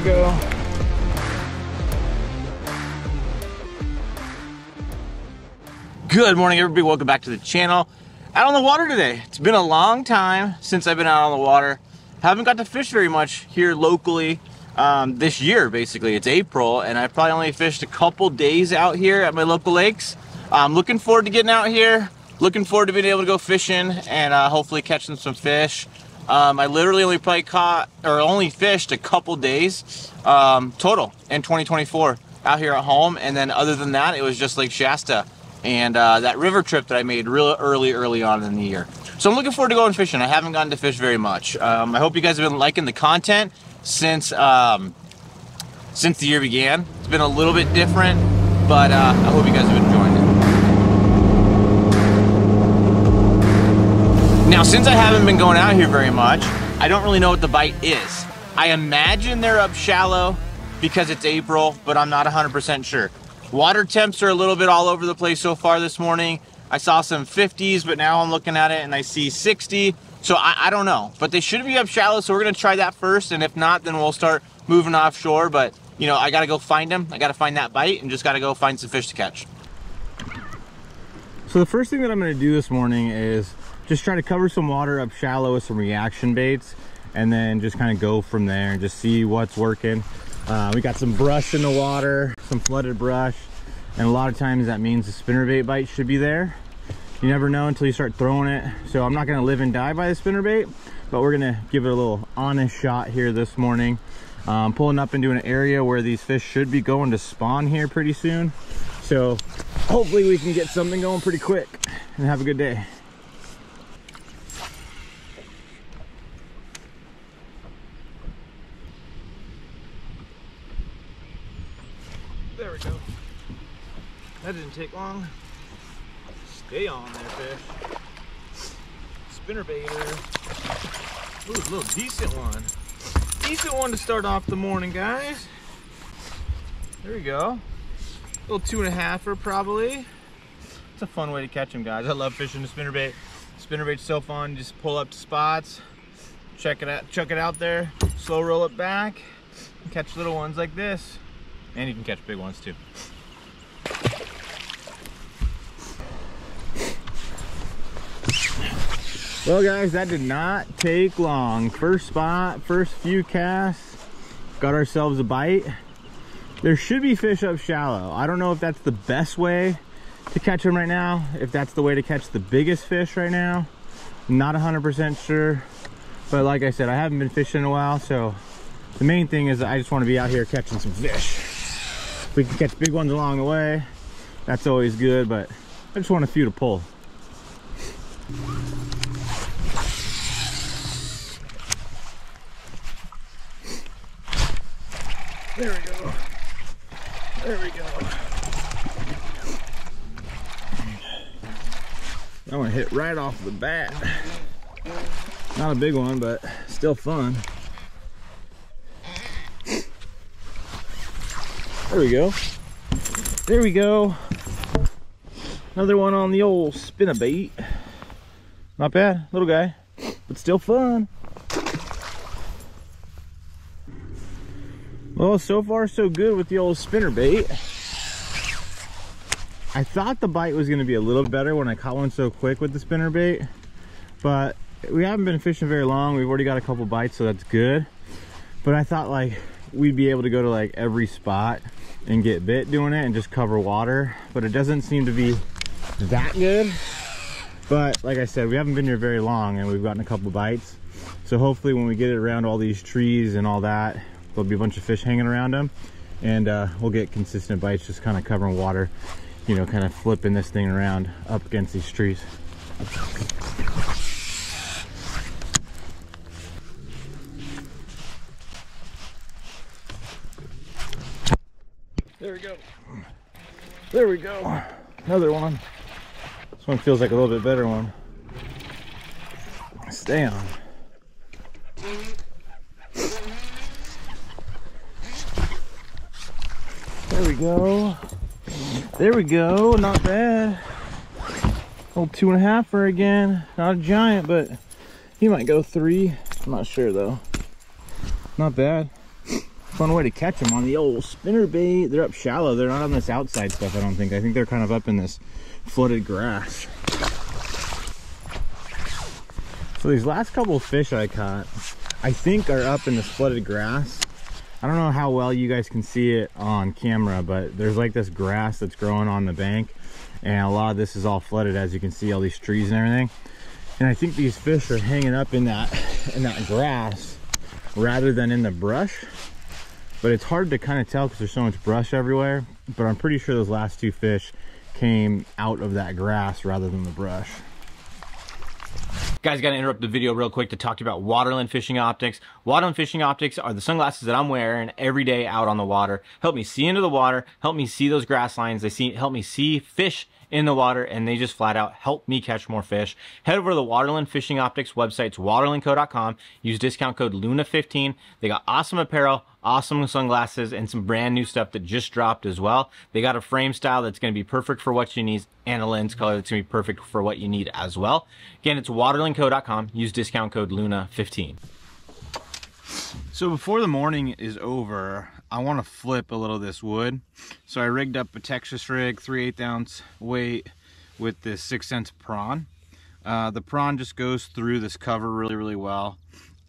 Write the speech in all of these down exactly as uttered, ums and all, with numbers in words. we go. Good morning, everybody. Welcome back to the channel. Out on the water today. It's been a long time since I've been out on the water. Haven't got to fish very much here locally um, this year, basically. It's April, and I've probably only fished a couple days out here at my local lakes. I'm looking forward to getting out here. Looking forward to being able to go fishing and uh, hopefully catching some fish. Um, I literally only probably caught or only fished a couple days um, total in twenty twenty-four out here at home. And then other than that, it was just Lake Shasta and uh, that river trip that I made real early, early on in the year. So I'm looking forward to going fishing. I haven't gotten to fish very much. Um, I hope you guys have been liking the content since, um, since the year began. It's been a little bit different, but uh, I hope you guys have enjoyed it. Now, since I haven't been going out here very much, I don't really know what the bite is. I imagine they're up shallow because it's April, but I'm not one hundred percent sure. Water temps are a little bit all over the place so far this morning. I saw some fifties, but now I'm looking at it and I see sixty. So I, I don't know, but they should be up shallow. So we're gonna try that first. And if not, then we'll start moving offshore. But you know, I gotta go find them. I gotta find that bite and just gotta go find some fish to catch. So the first thing that I'm gonna do this morning is just try to cover some water up shallow with some reaction baits and then just kind of go from there and just see what's working. Uh, we got some brush in the water, some flooded brush, and a lot of times that means the spinnerbait bite should be there. You never know until you start throwing it. So I'm not gonna live and die by the spinnerbait, but we're gonna give it a little honest shot here this morning. Um, pulling up into an area where these fish should be going to spawn here pretty soon. So hopefully we can get something going pretty quick and have a good day. There we go. That didn't take long. Stay on there, fish. Spinnerbaiter. Ooh, a little decent one. Decent one to start off the morning, guys. There we go. A little two and a halfer, probably. It's a fun way to catch them, guys. I love fishing the spinnerbait. Spinnerbait's so fun. You just pull up to spots, check it out, chuck it out there, slow roll it back, and catch little ones like this. And you can catch big ones too. Well guys, that did not take long. First spot, first few casts, got ourselves a bite. There should be fish up shallow. I don't know if that's the best way to catch them right now, if that's the way to catch the biggest fish right now. I'm not one hundred percent sure, but like I said, I haven't been fishing in a while, so the main thing is I just want to be out here catching some fish. If we can catch big ones along the way, that's always good, but I just want a few to pull. There we go. There we go. That one hit right off the bat. Not a big one, but still fun. There we go. There we go. Another one on the old spinnerbait. Not bad, little guy, but still fun. Well, so far so good with the old spinnerbait. I thought the bite was gonna be a little better when I caught one so quick with the spinnerbait, but we haven't been fishing very long. We've already got a couple bites, so that's good. But I thought like we'd be able to go to like every spot and get bit doing it and just cover water, but it doesn't seem to be that good. But like I said, we haven't been here very long and we've gotten a couple bites, so hopefully when we get it around all these trees and all that, there'll be a bunch of fish hanging around them, and uh, we'll get consistent bites just kind of covering water, you know, kind of flipping this thing around up against these trees. There we go. There we go. Another one. This one feels like a little bit better one. Stay on. There we go. There we go. Not bad. Old two and a halfer again. Not a giant, but he might go three. I'm not sure though. Not bad. fun way to catch them on the old spinner bait. They're up shallow. They're not on this outside stuff, I don't think. I think they're kind of up in this flooded grass. So these last couple of fish I caught, I think are up in this flooded grass. I don't know how well you guys can see it on camera, but there's like this grass that's growing on the bank, and a lot of this is all flooded, as you can see, all these trees and everything. And I think these fish are hanging up in that in that grass rather than in the brush. But it's hard to kind of tell because there's so much brush everywhere. But I'm pretty sure those last two fish came out of that grass rather than the brush. Guys, gotta interrupt the video real quick to talk to you about Waterland Fishing Optics. Waterland Fishing Optics are the sunglasses that I'm wearing every day out on the water. Help me see into the water, help me see those grass lines, they see, help me see fish in the water, and they just flat out help me catch more fish. Head over to the Waterland Fishing Optics website, it's waterland co dot com. Use discount code Luna fifteen. They got awesome apparel, awesome sunglasses, and some brand new stuff that just dropped as well. They got a frame style that's going to be perfect for what you need, and a lens color that's going to be perfect for what you need as well. Again, it's waterland co dot com. Use discount code Luna fifteen. So before the morning is over, I want to flip a little of this wood. So I rigged up a Texas rig, three eighths ounce weight with this six sense prawn. Uh, the prawn just goes through this cover really, really well.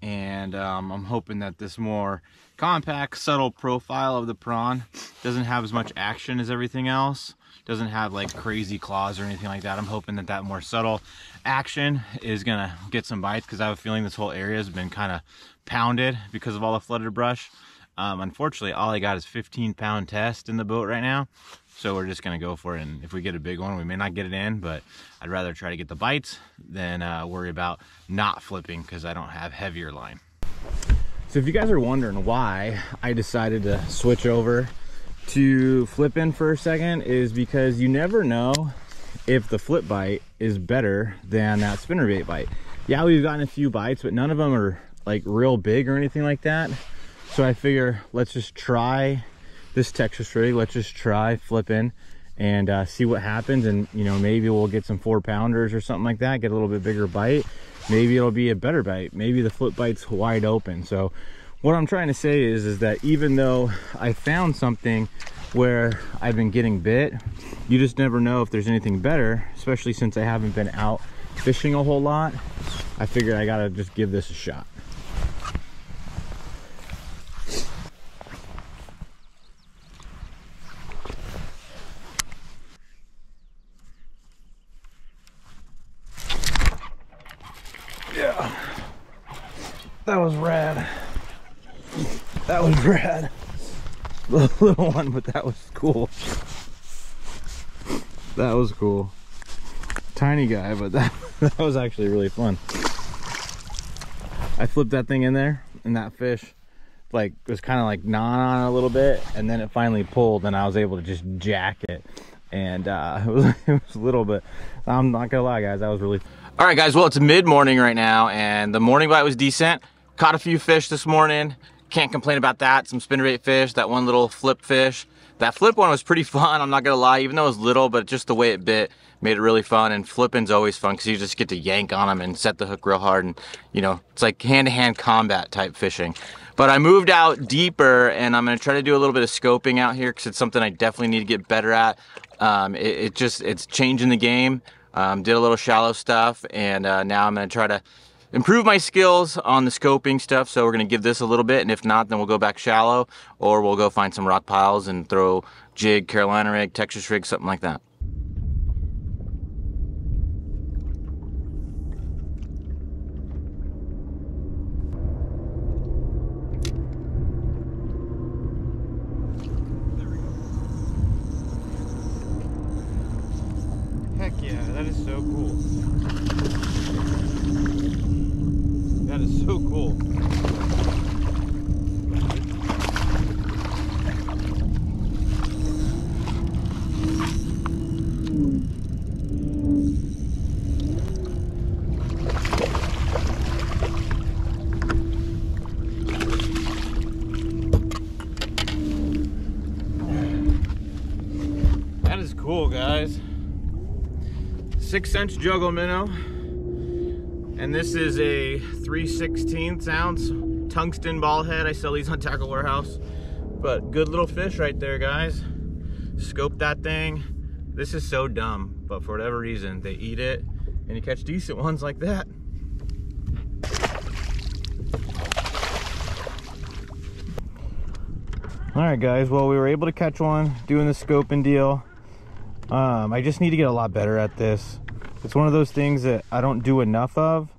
And um, I'm hoping that this more compact, subtle profile of the prawn doesn't have as much action as everything else. Doesn't have like crazy claws or anything like that. I'm hoping that that more subtle action is gonna get some bites, because I have a feeling this whole area has been kind of pounded because of all the flooded brush. Um, unfortunately, all I got is fifteen pound test in the boat right now, so we're just gonna go for it. And if we get a big one, we may not get it in, but I'd rather try to get the bites than uh, worry about not flipping because I don't have heavier line. So if you guys are wondering why I decided to switch over to flip in for a second, is because you never know if the flip bite is better than that spinnerbait bite. Yeah, we've gotten a few bites, but none of them are like real big or anything like that. So I figure let's just try this Texas rig, let's just try flipping and uh, see what happens. And you know, maybe we'll get some four pounders or something like that, get a little bit bigger bite. Maybe it'll be a better bite. Maybe the flip bite's wide open. So what I'm trying to say is, is that even though I found something where I've been getting bit, you just never know if there's anything better, especially since I haven't been out fishing a whole lot. I figured I gotta just give this a shot. Yeah, that was rad. That was rad. The little one, but that was cool. That was cool. Tiny guy, but that, that was actually really fun. I flipped that thing in there, and that fish like was kind of like gnawing on it a little bit, and then it finally pulled, and I was able to just jack it. And uh, it was, it was little, but I'm not gonna lie, guys, that was really fun. All right, guys, well, it's mid-morning right now, and the morning bite was decent. Caught a few fish this morning. Can't complain about that. Some spinnerbait fish, that one little flip fish. That flip one was pretty fun, I'm not gonna lie, even though it was little, but just the way it bit made it really fun. And flipping's always fun because you just get to yank on them and set the hook real hard, and you know, it's like hand-to-hand combat type fishing. But I moved out deeper, and I'm gonna try to do a little bit of scoping out here because it's something I definitely need to get better at. Um, it, it just, it's changing the game. Um, did a little shallow stuff, and uh, now I'm gonna try to improve my skills on the scoping stuff. So we're gonna give this a little bit, and if not, then we'll go back shallow, or we'll go find some rock piles and throw jig, Carolina rig, Texas rig, something like that. Heck yeah, that is so cool. That is so cool. That is cool, guys. six sense juggle minnow. And this is a three sixteenths ounce tungsten ball head. I sell these on Tackle Warehouse. But good little fish right there, guys. Scope that thing. This is so dumb, but for whatever reason, they eat it, and you catch decent ones like that. All right, guys, well, we were able to catch one doing the scoping deal. Um, I just need to get a lot better at this. It's one of those things that I don't do enough of,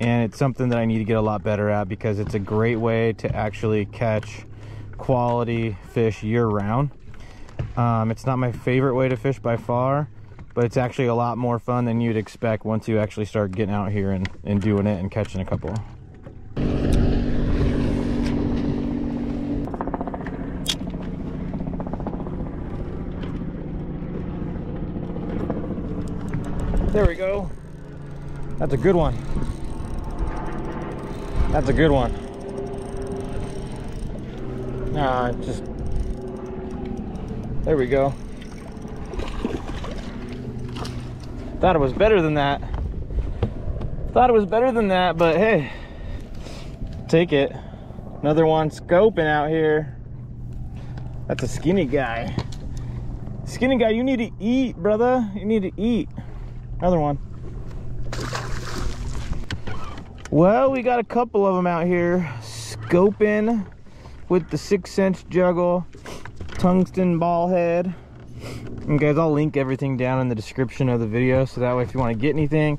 and it's something that I need to get a lot better at because it's a great way to actually catch quality fish year-round. Um, it's not my favorite way to fish by far, but it's actually a lot more fun than you'd expect once you actually start getting out here and, and doing it and catching a couple. There we go. That's a good one. That's a good one. Nah, just... There we go. Thought it was better than that. Thought it was better than that, but hey. Take it. Another one scoping out here. That's a skinny guy. Skinny guy, you need to eat, brother. You need to eat. Another one. Well, we got a couple of them out here scoping with the sixth Sense Juggle tungsten ball head. And guys, I'll link everything down in the description of the video, so that way if you want to get anything,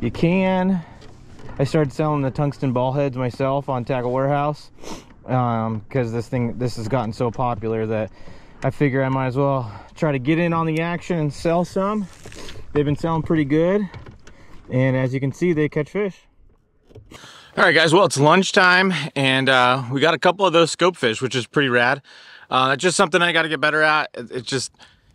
you can. I started selling the tungsten ball heads myself on Tackle Warehouse um, because this thing, this has gotten so popular that I figure I might as well try to get in on the action and sell some. They've been selling pretty good, and as you can see, they catch fish. All right, guys, well, it's lunchtime, and uh, we got a couple of those scope fish, which is pretty rad. Uh, just something I got to get better at. It's just,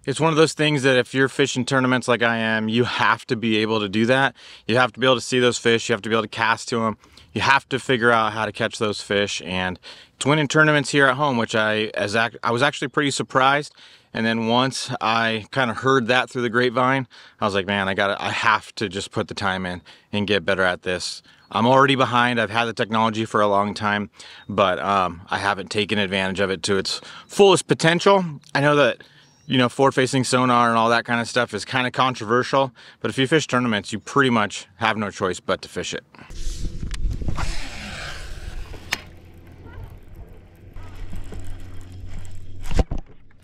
it's one of those things that if you're fishing tournaments like I am, you have to be able to do that. You have to be able to see those fish. You have to be able to cast to them. You have to figure out how to catch those fish, and it's winning tournaments here at home, which I, as act, I was actually pretty surprised. And then once I kind of heard that through the grapevine, I was like, man, I gotta, I have to just put the time in and get better at this. I'm already behind. I've had the technology for a long time, but um, I haven't taken advantage of it to its fullest potential. I know that, you know, forward-facing sonar and all that kind of stuff is kind of controversial, but if you fish tournaments, you pretty much have no choice but to fish it.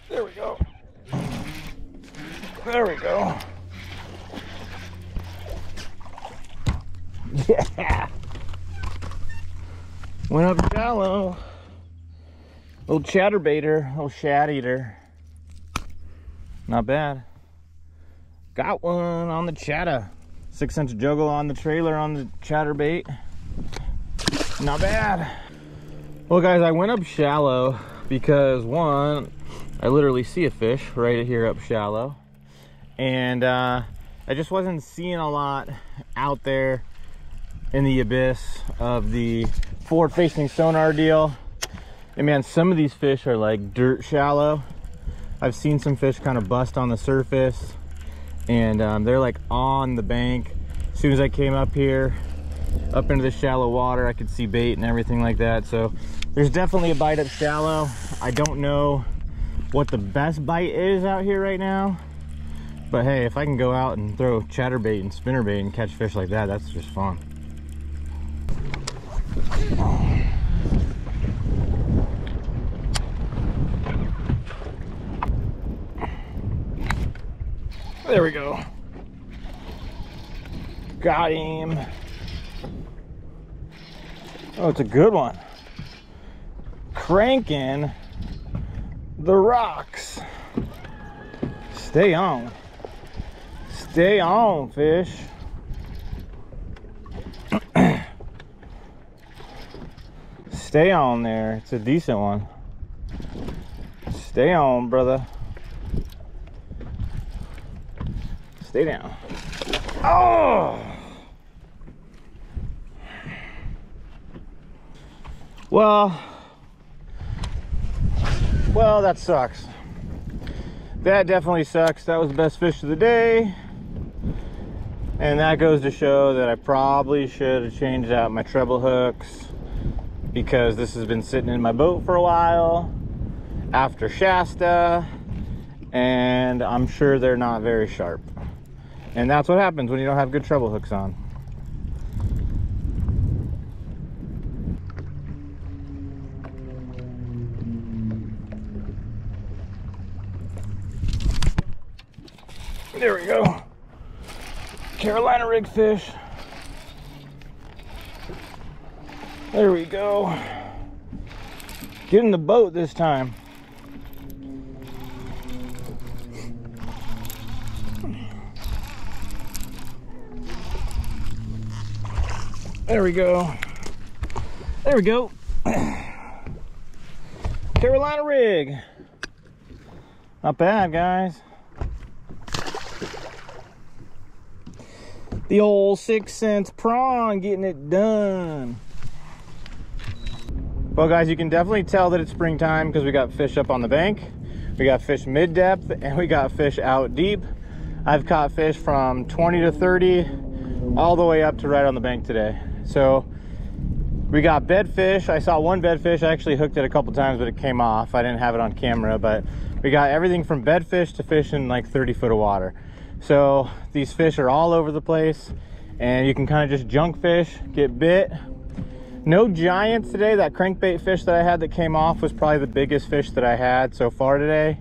There we go. There we go. Yeah. Went up shallow. Little chatterbaiter, little shad eater. Not bad. Got one on the chatter. Six Sense Juggle on the trailer on the chatterbait. Not bad. Well, guys, I went up shallow because one, I literally see a fish right here up shallow, and uh, I just wasn't seeing a lot out there in the abyss of the forward-facing sonar deal. And man, some of these fish are like dirt shallow. I've seen some fish kind of bust on the surface, and um, they're like on the bank. As soon as I came up here, up into the shallow water, I could see bait and everything like that. So there's definitely a bite up shallow. I don't know what the best bite is out here right now, but hey, if I can go out and throw chatterbait and spinnerbait and catch fish like that, that's just fun. There we go. Got him. Oh, it's a good one. Cranking the rocks. Stay on. Stay on, fish. Stay on there. It's a decent one. Stay on, brother. Stay down. Oh! Well... Well, that sucks. That definitely sucks. That was the best fish of the day. And that goes to show that I probably should have changed out my treble hooks, because this has been sitting in my boat for a while. after Shasta, and I'm sure they're not very sharp. And that's what happens when you don't have good treble hooks on. There we go. Carolina rig fish. There we go. Get in the boat this time. There we go. There we go. Carolina rig. Not bad, guys. The old six sense prawn getting it done. Well, guys, you can definitely tell that it's springtime because we got fish up on the bank, we got fish mid-depth, and we got fish out deep. I've caught fish from twenty to thirty all the way up to right on the bank today. So we got bed fish. I saw one bed fish. I actually hooked it a couple times, but it came off. I didn't have it on camera, but we got everything from bed fish to fish in like thirty foot of water. So these fish are all over the place, and you can kind of just junk fish, get bit. No giants today. That crankbait fish that I had that came off was probably the biggest fish that I had so far today.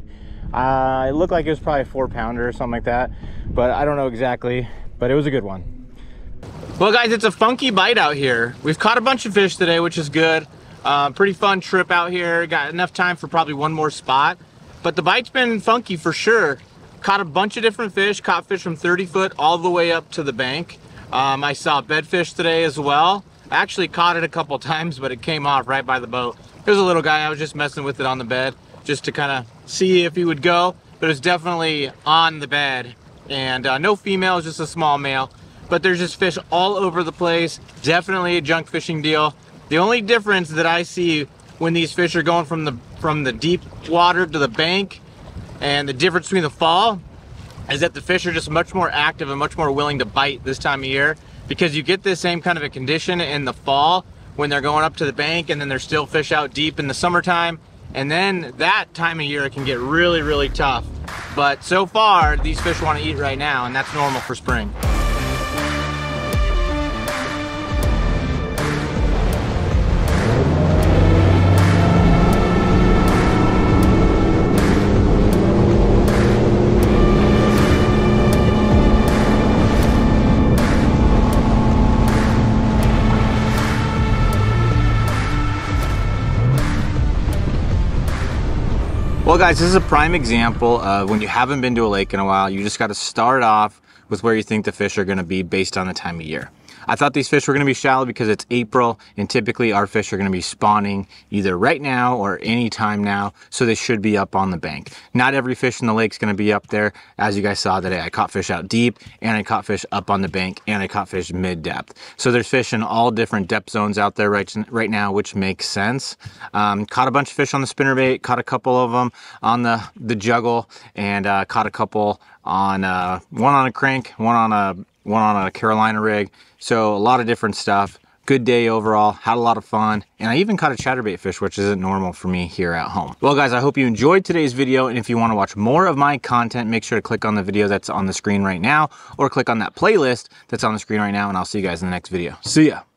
Uh, it looked like it was probably a four pounder or something like that, but I don't know exactly, but it was a good one. Well, guys, it's a funky bite out here. We've caught a bunch of fish today, which is good. Uh, pretty fun trip out here. Got enough time for probably one more spot, but the bite's been funky for sure. Caught a bunch of different fish, caught fish from thirty foot all the way up to the bank. Um, I saw bedfish today as well. I actually caught it a couple times, but it came off right by the boat. There's a little guy, I was just messing with it on the bed just to kind of see if he would go, but it was definitely on the bed. And uh, no female, just a small male, but there's just fish all over the place. Definitely a junk fishing deal. The only difference that I see when these fish are going from the, from the deep water to the bank, and the difference between the fall is that the fish are just much more active and much more willing to bite this time of year, because you get this same kind of a condition in the fall when they're going up to the bank, and then there's still fish out deep in the summertime. And then that time of year, it can get really, really tough. But so far, these fish want to eat right now, and that's normal for spring. Well, guys, this is a prime example of when you haven't been to a lake in a while, you just got to start off with where you think the fish are going to be based on the time of year. I thought these fish were going to be shallow because it's April, and typically our fish are going to be spawning either right now or any time now, so they should be up on the bank. Not every fish in the lake is going to be up there. As you guys saw today, I caught fish out deep, and I caught fish up on the bank, and I caught fish mid-depth. So there's fish in all different depth zones out there right, right now, which makes sense. Um, caught a bunch of fish on the spinnerbait, caught a couple of them on the, the juggle, and uh, caught a couple on uh, one on a crank, one on a one on a Carolina rig. So a lot of different stuff. Good day overall, had a lot of fun. And I even caught a chatterbait fish, which isn't normal for me here at home. Well, guys, I hope you enjoyed today's video. And if you want to watch more of my content, make sure to click on the video that's on the screen right now, or click on that playlist that's on the screen right now. And I'll see you guys in the next video. See ya.